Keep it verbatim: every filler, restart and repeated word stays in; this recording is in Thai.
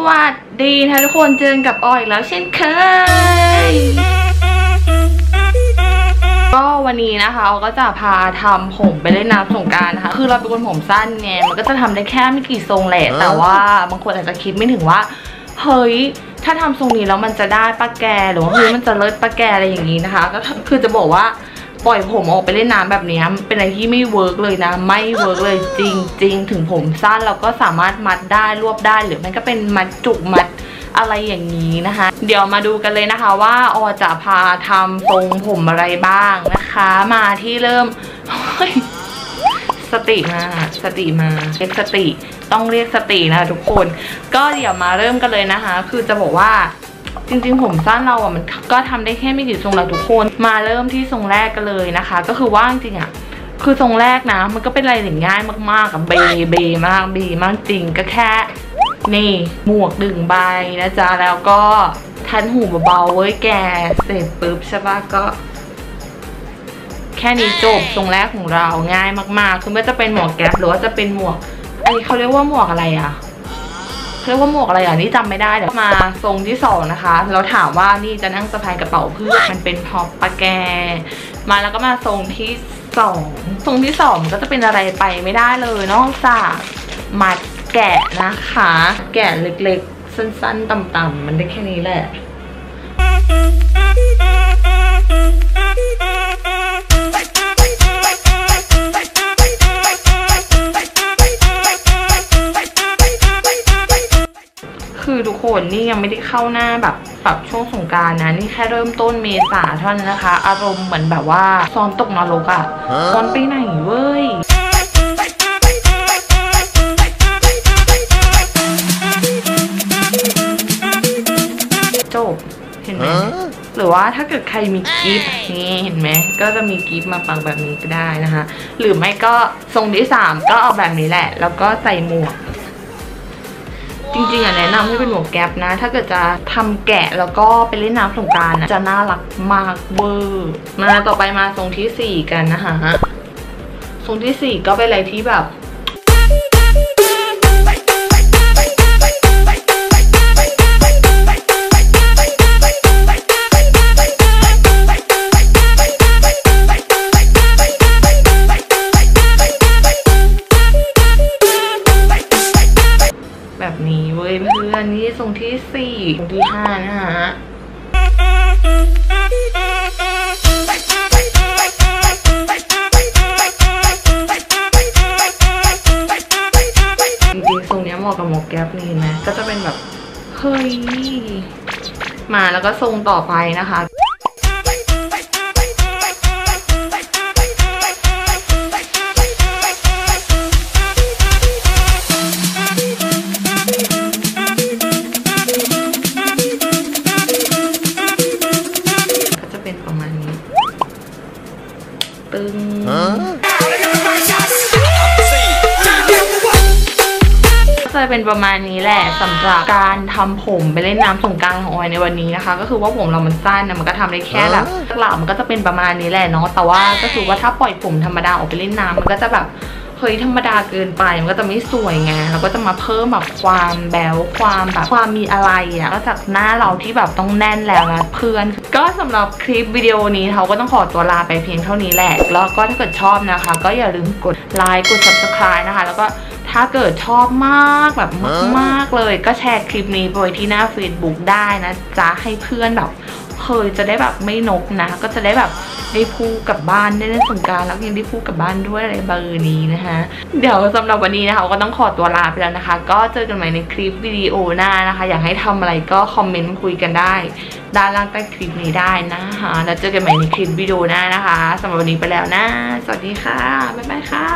สวัสดีนะทุกคนเจอกับออยอีกแล้วเช่นเคยก็วันนี้นะคะออยก็จะพาทำผมไปเล่นน้ำสงกรานต์นะคะคือเราเป็นคนผมสั้นไงมันก็จะทำได้แค่ไม่กี่ทรงแหละแต่ว่าบางคนอาจจะคิดไม่ถึงว่าเฮ้ยถ้าทำทรงนี้แล้วมันจะได้ปะแกหรือว่าคือมันจะเลิศปะแกอะไรอย่างนี้นะคะก็คือจะบอกว่าปล่อยผมออกไปเล่นน้ำแบบนี้เป็นอะไรที่ไม่เวิร์กเลยนะไม่เวิร์กเลยจริงๆถึงผมสั้นเราก็สามารถมัดได้รวบได้หรือมันก็เป็นมัดจุกมัดอะไรอย่างนี้นะคะเดี๋ยวมาดูกันเลยนะคะว่าออจะพาทำทรงผมอะไรบ้างนะคะมาที่เริ่มสติมาสติมาเรียกสติต้องเรียกสตินะทุกคนก็เดี๋ยวมาเริ่มกันเลยนะคะคือจะบอกว่าจริงๆผมสั้นเราอ่ะมันก็ทำได้แค่ไม่กี่ทรงหรอกทุกคนมาเริ่มที่ทรงแรกกันเลยนะคะก็คือว่าจริงอ่ะคือทรงแรกนะมันก็เป็นอะไรหนึ่งง่ายมากๆกับเบเบมากเบมากจริงก็แค่นี่หมวกดึงใบนะจ๊ะแล้วก็ทันหูเบาๆเว้ยแกเสร็จปุ๊บใช่ปะก็แค่นี้จบทรงแรกของเราง่ายมากๆคือไม่ว่าจะเป็นหมวกแก๊ปหรือว่าจะเป็นหมวกไอ้เขาเรียกว่าหมวกอะไรอ่ะเรียกว่าหมวกอะไรอ่ะนี่จำไม่ได้เดี๋ยวมาทรงที่สองนะคะเราถามว่านี่จะนั่งสะพายกระเป๋าเพื่อมันเป็นพอปะแกมาแล้วก็มาทรงที่สองทรงที่สองก็จะเป็นอะไรไปไม่ได้เลยนอกจากมัดแกะนะคะแกะเล็กๆสั้นๆต่ำๆมันได้แค่นี้แหละคือทุกคนนี่ยังไม่ได้เข้าหน้าแบบแบบช่วงสงกรานต์นะนี่แค่เริ่มต้นเมษาเท่านั้นนะคะอารมณ์เหมือนแบบว่าซ้อนตกนรกอะซ้อนไปไหนเว้ยจบเห็นไหมหรือว่าถ้าเกิดใครมีกิฟต์นี่เห็นไหมก็จะมีกิฟต์มาปักแบบนี้ก็ได้นะคะหรือไม่ก็ทรงที่สามก็เอาแบบนี้แหละแล้วก็ใส่หมวกจริงๆอ่ะแนะนำให้เป็นหมวกแก๊ปนะถ้าเกิดจะทำแกะแล้วก็ไปเล่นน้ำสงกรานต์จะน่ารักมากเวอร์มาต่อไปมาทรงที่สี่กันนะคะทรงที่สี่ก็เป็นอะไรที่แบบทรงที่สี่ทรงที่ห้านะคะจริงๆทรงนี้เหมาะกับหมวกแก๊ปนี่นะก็จะเป็นแบบเฮ้ยมาแล้วก็ทรงต่อไปนะคะตึงก็จะเป็นประมาณนี้แหละสำหรับการทำผมไปเล่นน้ำสงกรานต์ของออยในวันนี้นะคะก็คือว่าผมเรามันสั้นนะมันก็ทำได้แค่แบบหลักมันก็จะเป็นประมาณนี้แหละเนาะแต่ว่าก็คือว่าถ้าปล่อยผมธรรมดาออกไปเล่นน้ำมันก็จะแบบเฮ้ยธรรมดาเกินไปมันก็จะไม่สวยไงเราก็จะมาเพิ่มแบบความแบ๊วความแบบความมีอะไรอ่ะก็จากหน้าเราที่แบบต้องแน่นแล้วนะเพื่อนก็สำหรับคลิปวิดีโอนี้เขาก็ต้องขอตัวลาไปเพียงเท่านี้แหละแล้วก็ถ้าเกิดชอบนะคะก็อย่าลืมกดไลค์กด ซับสไครบ์ นะคะแล้วก็ถ้าเกิดชอบมากแบบมากๆเลยก็แชร์คลิปนี้ไปที่หน้า เฟซบุ๊ก ได้นะจ๊ะให้เพื่อนแบบเคยจะได้แบบไม่นกนะก็จะได้แบบได้พูดกับบ้านได้เล่นสงกรานต์แล้วยังได้พูดกับบ้านด้วยอะไรเบอร์นี้นะคะเดี๋ยวสำหรับวันนี้นะคะก็ต้องขอตัวลาไปแล้วนะคะก็เจอกันใหม่ในคลิปวิดีโอหน้านะคะอยากให้ทำอะไรก็คอมเมนต์คุยกันได้ด้านล่างใต้คลิปนี้ได้นะคะแล้วเจอกันใหม่ในคลิปวิดีโอหน้านะคะสำหรับวันนี้ไปแล้วนะสวัสดีค่ะบ๊ายบายค่ะ